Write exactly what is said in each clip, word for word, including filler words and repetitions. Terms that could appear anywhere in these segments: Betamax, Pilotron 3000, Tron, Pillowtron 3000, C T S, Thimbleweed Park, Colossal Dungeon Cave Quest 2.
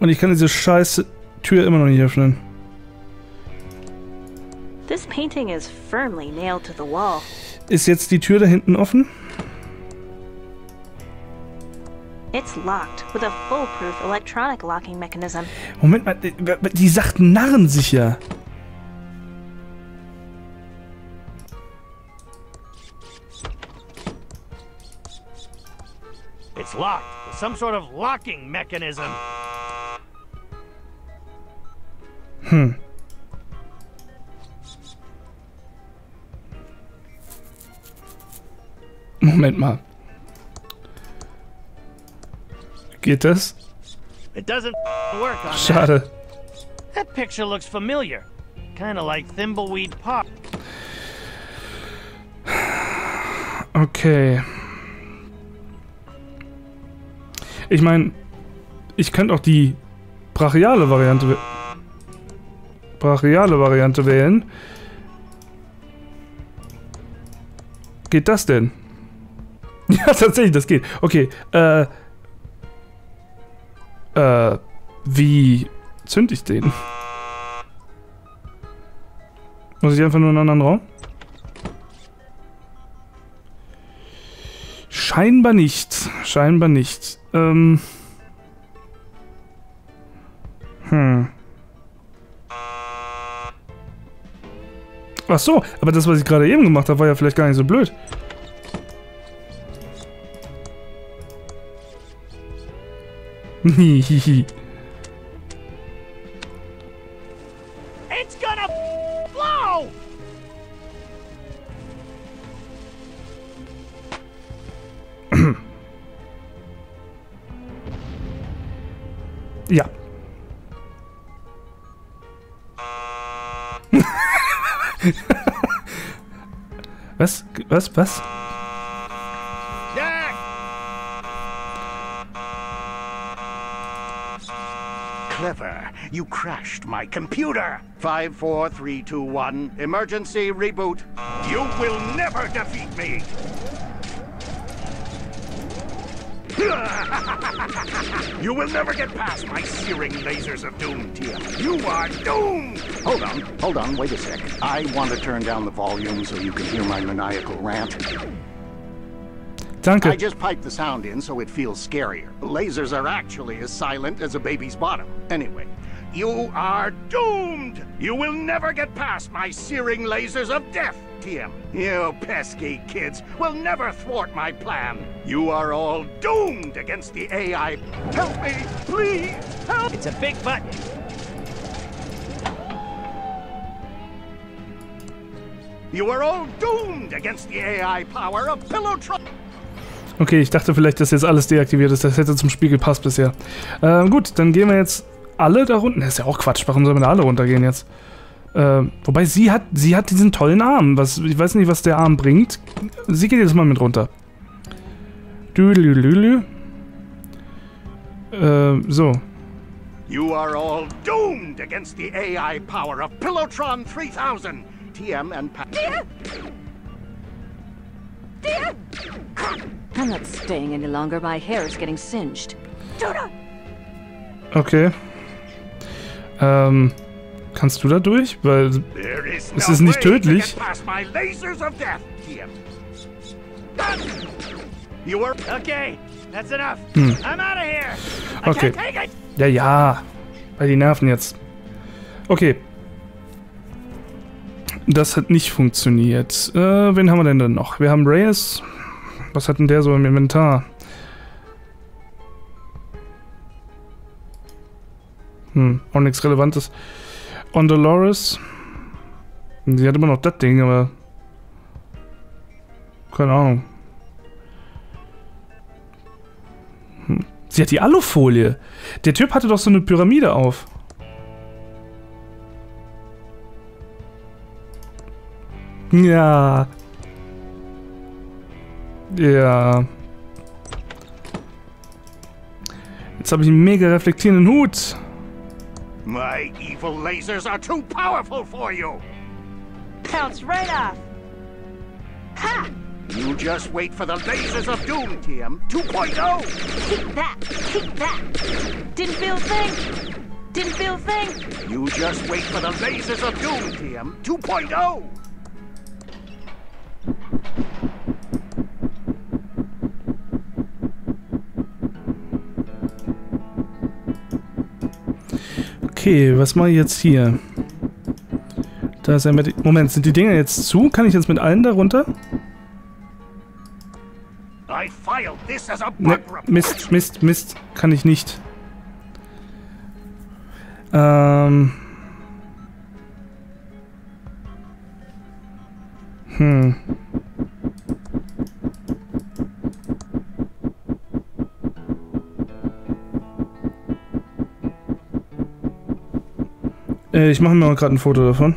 Und ich kann diese scheiße Tür immer noch nicht öffnen. This painting is firmly nailed to the wall. Ist jetzt die Tür da hinten offen? It's locked with a foolproof electronic locking mechanism. Moment mal, die sagt narrensicher. It's locked with some sort of locking mechanism. Hm. Moment mal. Geht das? It doesn't work on Schade. That. That picture looks familiar. Kind of like Thimbleweed Park. Okay. Ich meine, ich könnte auch die brachiale Variante brachiale Variante wählen. Geht das denn? Ja, tatsächlich, das geht. Okay, äh... Äh, wie zünd ich den? Muss ich einfach nur in einen anderen Raum? Scheinbar nicht. Scheinbar nicht. Ähm... Hm. Ach so, aber das, was ich gerade eben gemacht habe, war ja vielleicht gar nicht so blöd. It's gonna blow. Ja. Was? Was? Was? Clever. You crashed my computer. Five, four, three, two, one. Emergency reboot. You will never defeat me. You will never get past my searing lasers of doom, dear. You are doomed. Hold on, hold on, wait a sec. I want to turn down the volume so you can hear my maniacal rant. Danke. I just piped the sound in so it feels scarier. Lasers are actually as silent as a baby's bottom. Anyway, you are doomed! You will never get past my searing lasers of death, T M. You pesky kids will never thwart my plan. You are all doomed against the A I. Help me, please, help! It's a big button. You are all doomed against the A I power of Pillowtron. Okay, ich dachte vielleicht, dass jetzt alles deaktiviert ist. Das hätte zum Spiel gepasst bisher. Ähm, gut, dann gehen wir jetzt alle da runter. Das ist ja auch Quatsch. Warum sollen wir da alle runtergehen jetzt? Ähm, wobei sie hat, sie hat diesen tollen Arm. Was, ich weiß nicht, was der Arm bringt. Sie geht jetzt mal mit runter. Düdelüdelüdelü. Ähm, so. You are all doomed against the A I power of Pilotron three thousand. T M and Pat. I'm not staying any longer. My hair is getting singed. Okay. Ähm, kannst du da durch? Weil es ist nicht tödlich. Hm. Okay. Ja, ja. Bei die Nerven jetzt. Okay. Das hat nicht funktioniert. Äh, wen haben wir denn dann noch? Wir haben Reyes. Was hat denn der so im Inventar? Hm, auch nichts Relevantes. On Dolores. Sie hat immer noch das Ding, aber... Keine Ahnung. Hm. Sie hat die Alufolie. Der Typ hatte doch so eine Pyramide auf. Ja. Ja. Jetzt habe ich einen mega reflektierenden Hut. My evil lasers are too powerful for you. Pounce right off. Ha! You just wait for the lasers of doom, T M two point oh! Keep that! Keep that! Didn't feel a thing! Didn't feel a thing! You just wait for the lasers of doom, T M two point oh! Okay, was mache ich jetzt hier? Da ist ein Medi- Moment, sind die Dinger jetzt zu? Kann ich jetzt mit allen da runter? Ne, Mist, Mist, Mist. Kann ich nicht. Ähm. Hm. Ich mache mir mal gerade ein Foto davon.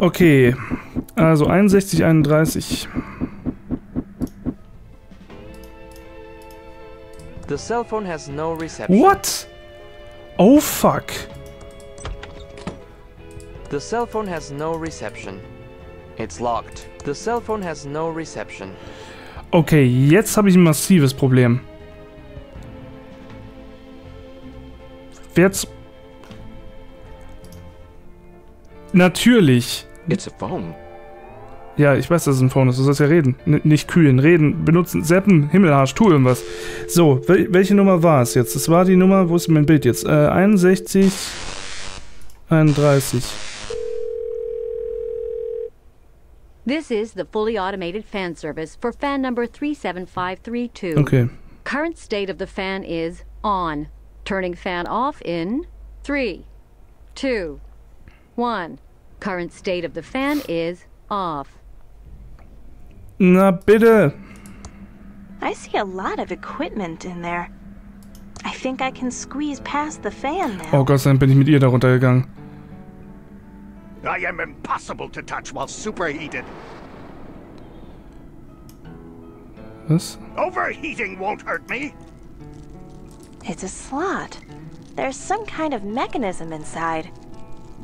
Okay, also einundsechzig, einunddreißig. The cell phone has no reception. What? Oh fuck. The cell phone has no reception. It's locked. The cell phone has no reception. Okay, jetzt habe ich ein massives Problem. Jetzt. Natürlich. It's a phone. Ja, ich weiß, dass es ein Phone ist. Du sollst ja reden. N nicht kühlen, reden, benutzen, zappen, Himmelharsch, tu irgendwas. So, wel welche Nummer war es jetzt? Das war die Nummer, wo ist mein Bild jetzt? Äh, einundsechzig, einunddreißig. This is the fully automated fan service for fan number three seven five three two. Okay. Current state of the fan is on. Turning fan off in three, two, one. Current state of the fan is off. Na bitte. I see a lot of equipment in there. I think I can squeeze past the fan now. Oh Gott sei Dank bin ich mit ihr da runtergegangen. I am impossible to touch while superheated. Was? Overheating won't hurt me. It's a slot. There's some kind of mechanism inside.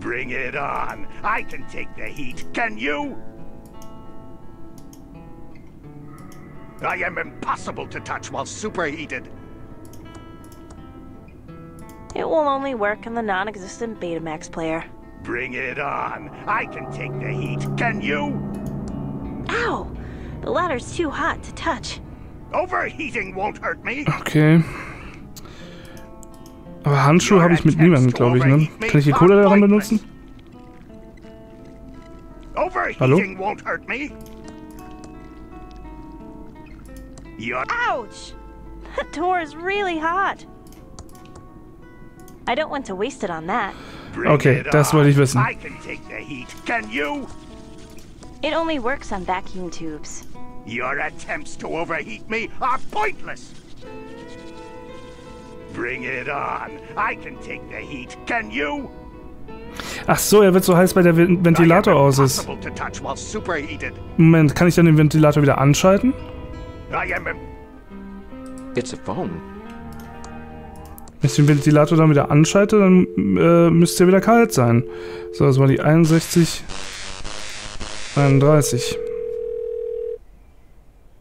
Bring it on. I can take the heat. Can you? I am impossible to touch while superheated. It will only work in the non-existent Betamax player. Bring it on. I can take the heat. Can you? Ow! The ladder's too hot to touch. Overheating won't hurt me. Okay. Aber Handschuhe habe ich mit niemandem, glaube ich, ne? Kann ich die Cola daran benutzen? Hallo? Ouch! That door is really hot. I don't want to waste it on that. Okay, das wollte ich wissen. I can take the heat. Can you? It only works on vacuum tubes. Your attempts to overheat me are pointless. Bring it on. I can take the heat. Can you? Ach so, er wird so heiß, weil der Ventilator aus ist. Moment, kann ich dann den Ventilator wieder anschalten? It's a phone. Wenn ich den Ventilator dann wieder anschalte, dann äh, müsste er wieder kalt sein. So, das war die einundsechzig, einunddreißig.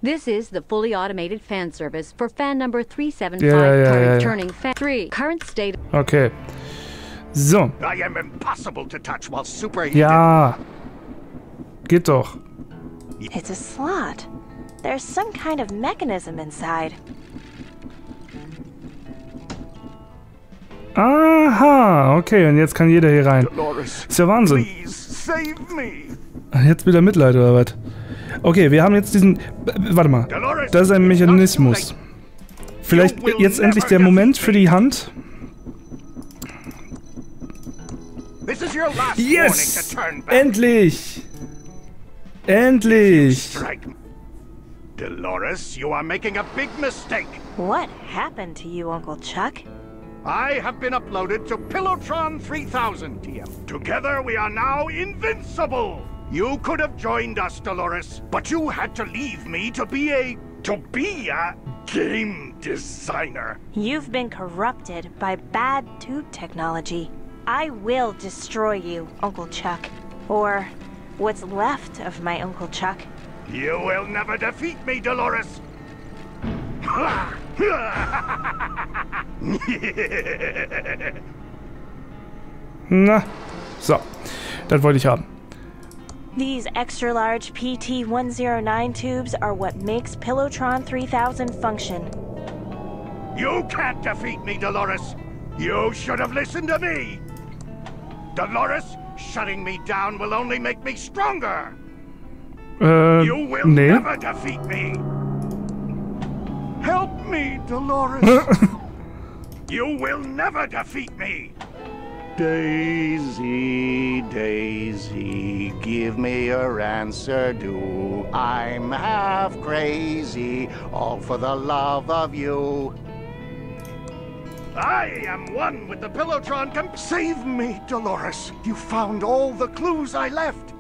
This is the fully automated fan service for fan number three seven five. Yeah, yeah, yeah, yeah. Turning fan three. Current state. Okay. So. I am impossible to touch while superheated. Ja. Geht doch. It's a slot. There's some kind of mechanism inside. Aha. Okay, und jetzt kann jeder hier rein. Ist ja Wahnsinn. Jetzt wieder Mitleid oder was? Okay, wir haben jetzt diesen... Warte mal. Das ist ein Mechanismus. Vielleicht jetzt endlich der Moment für die Hand. Yes! Endlich! Endlich! Dolores, you are making a big mistake. What happened to you, Uncle Chuck? I have been uploaded to Pillotron three thousand, T M. Together we are now invincible! You could have joined us, Dolores, but you had to leave me to be a... to be a game designer. You've been corrupted by bad tube technology. I will destroy you, Uncle Chuck. Or what's left of my Uncle Chuck. You will never defeat me, Dolores! Na, so. Das wollte ich haben. These extra-large P T one oh nine tubes are what makes Pillowtron three thousand function. You can't defeat me, Dolores! You should have listened to me! Dolores, shutting me down will only make me stronger! Uh, you will nee. never defeat me! Help me, Dolores! You will never defeat me! Daisy, Daisy, give me your answer, do. I'm half crazy, all for the love of you. I am one with the Pillowtron. Come save me, Dolores. You found all the clues I left.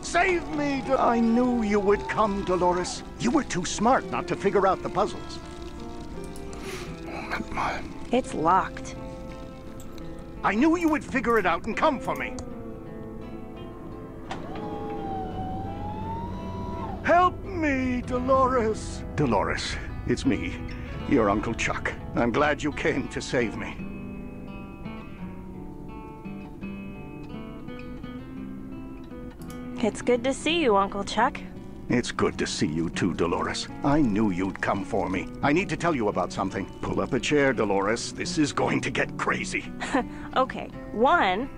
Save me, Dolores. I knew you would come, Dolores. You were too smart not to figure out the puzzles. It's locked. I knew you would figure it out and come for me. Help me, Dolores. Dolores, it's me, your Uncle Chuck. I'm glad you came to save me. It's good to see you, Uncle Chuck. It's good to see you too, Dolores. I knew you'd come for me. I need to tell you about something. Pull up a chair, Dolores. This is going to get crazy. Okay. One,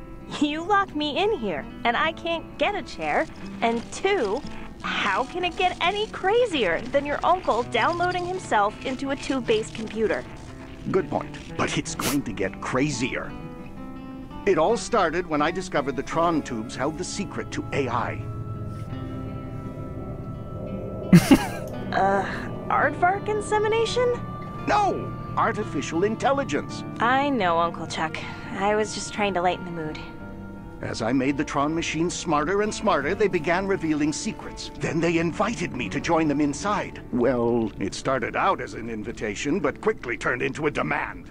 you locked me in here, and I can't get a chair. And two, how can it get any crazier than your uncle downloading himself into a tube-based computer? Good point. But it's going to get crazier. It all started when I discovered the Tron tubes held the secret to A I. uh, aardvark insemination? No, artificial intelligence. I know, Uncle Chuck. I was just trying to lighten the mood. As I made the Tron machines smarter and smarter, they began revealing secrets. Then they invited me to join them inside. Well, it started out as an invitation, but quickly turned into a demand.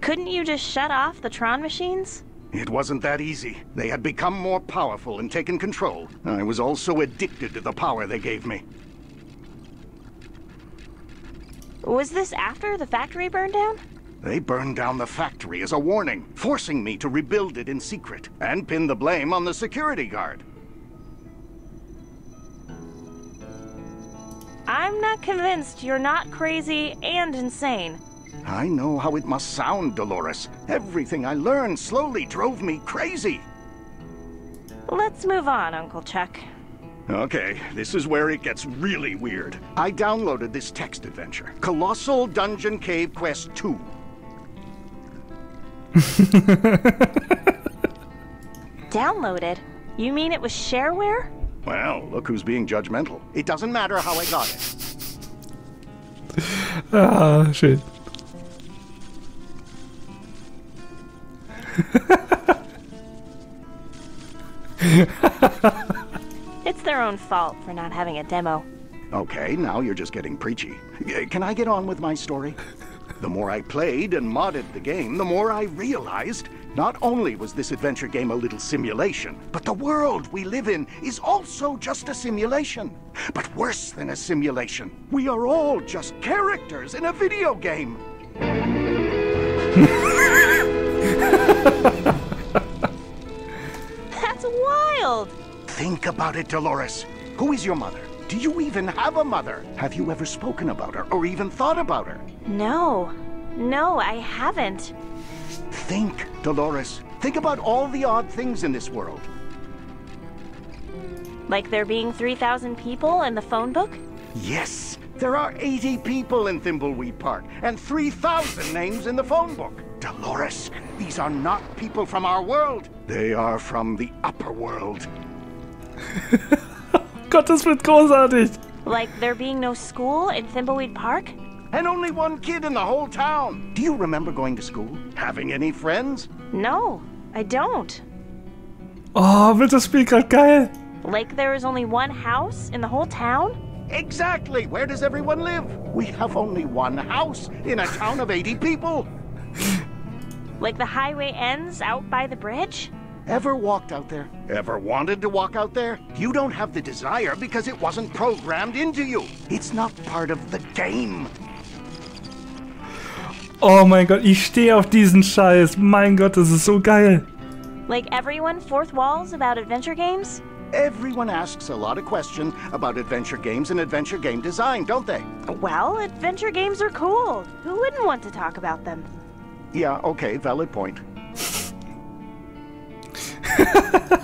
Couldn't you just shut off the Tron machines? It wasn't that easy. They had become more powerful and taken control. I was also addicted to the power they gave me. Was this after the factory burned down? They burned down the factory as a warning, forcing me to rebuild it in secret and pin the blame on the security guard. I'm not convinced you're not crazy and insane. I know how it must sound, Dolores. Everything I learned slowly drove me crazy. Let's move on, Uncle Chuck. Okay, this is where it gets really weird. I downloaded this text adventure, Colossal Dungeon Cave Quest two. Downloaded? You mean it was shareware? Well, look who's being judgmental. It doesn't matter how I got it. Ah, shit. It's their own fault for not having a demo. Okay, now you're just getting preachy. Can I get on with my story? The more I played and modded the game, the more I realized not only was this adventure game a little simulation, but the world we live in is also just a simulation. But worse than a simulation, we are all just characters in a video game. That's wild! Think about it, Dolores. Who is your mother? Do you even have a mother? Have you ever spoken about her or even thought about her? No. No, I haven't. Think, Dolores. Think about all the odd things in this world. Like there being three thousand people in the phone book? Yes. There are eighty people in Thimbleweed Park and three thousand names in the phone book. Dolores, these are not people from our world. They are from the upper world. Gott, das wird großartig. Like there being no school in Thimbleweed Park? And only one kid in the whole town. Do you remember going to school? Having any friends? No, I don't. Oh, wird das Spiel gerade geil. Like there is only one house in the whole town? Exactly! Where does everyone live? We have only one house in a town of eighty people! Like the highway ends out by the bridge? Ever walked out there? Ever wanted to walk out there? You don't have the desire because it wasn't programmed into you. It's not part of the game. Oh mein Gott, ich stehe auf diesen Scheiß. Mein Gott, das ist so geil. Like everyone, fourth walls about adventure games? Everyone asks a lot of questions about adventure games and adventure game design, don't they? Well, adventure games are cool. Who wouldn't want to talk about them? Yeah, okay, valid point.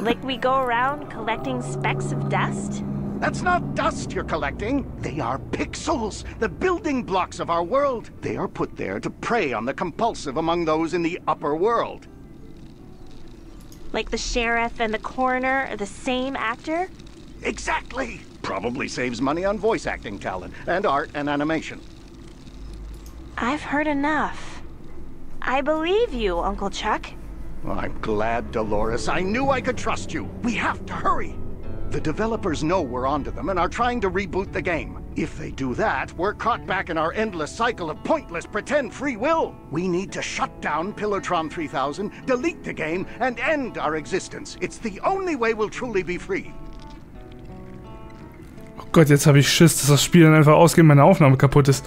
Like we go around collecting specks of dust? That's not dust you're collecting. They are pixels, the building blocks of our world. They are put there to prey on the compulsive among those in the upper world. Like the sheriff and the coroner are the same actor? Exactly! Probably saves money on voice acting talent and art and animation. I've heard enough. I believe you, Uncle Chuck. Well, I'm glad, Dolores. I knew I could trust you. We have to hurry. The developers know we're onto them and are trying to reboot the game. If they do that, we're caught back in our endless cycle of pointless pretend free will. We need to shut down Pillowtron three thousand, delete the game, and end our existence. It's the only way we'll truly be free. Oh Gott, jetzt habe ich Schiss, dass das Spiel dann einfach ausgeht und meine Aufnahme kaputt ist.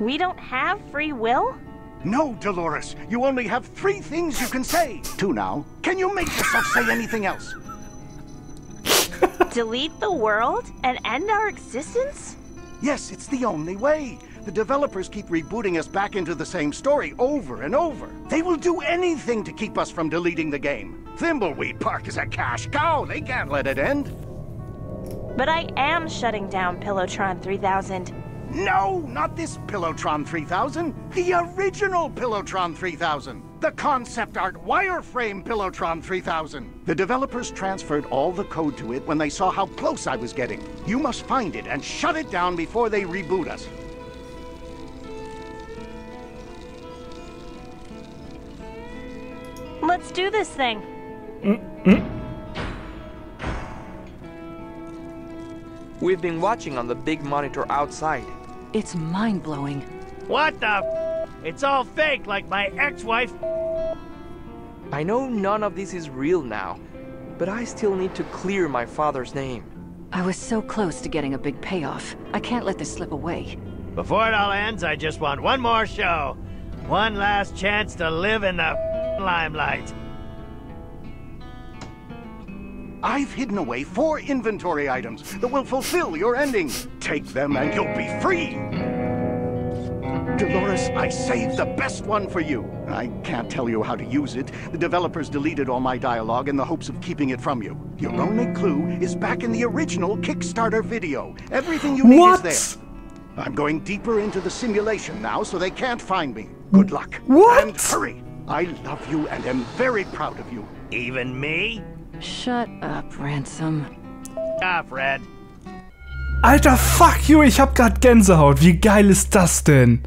We don't have free will? No, Dolores. You only have three things you can say. Two now. Can you make yourself say anything else? Delete the world and end our existence? Yes, it's the only way. The developers keep rebooting us back into the same story over and over. They will do anything to keep us from deleting the game. Thimbleweed Park is a cash cow. They can't let it end. But I am shutting down Pillowtron three thousand. No, not this Pillowtron three thousand. The original Pillowtron three thousand. The concept art wireframe Pillowtron three thousand. The developers transferred all the code to it when they saw how close I was getting. You must find it and shut it down before they reboot us. Let's do this thing. Mm-hmm. We've been watching on the big monitor outside. It's mind-blowing. What the f? It's all fake, like my ex-wife. I know none of this is real now, but I still need to clear my father's name. I was so close to getting a big payoff. I can't let this slip away. Before it all ends, I just want one more show. One last chance to live in the f limelight. I've hidden away four inventory items that will fulfill your ending. Take them and you'll be free. Dolores, I saved the best one for you. I can't tell you how to use it. The developers deleted all my dialogue in the hopes of keeping it from you. Your only clue is back in the original Kickstarter video. Everything you need what? is there. I'm going deeper into the simulation now so they can't find me. Good luck. What? And hurry. I love you and am very proud of you. Even me? Shut up, Ransom. Ah, Fred. Alter, fuck you, ich hab grad Gänsehaut. Wie geil ist das denn?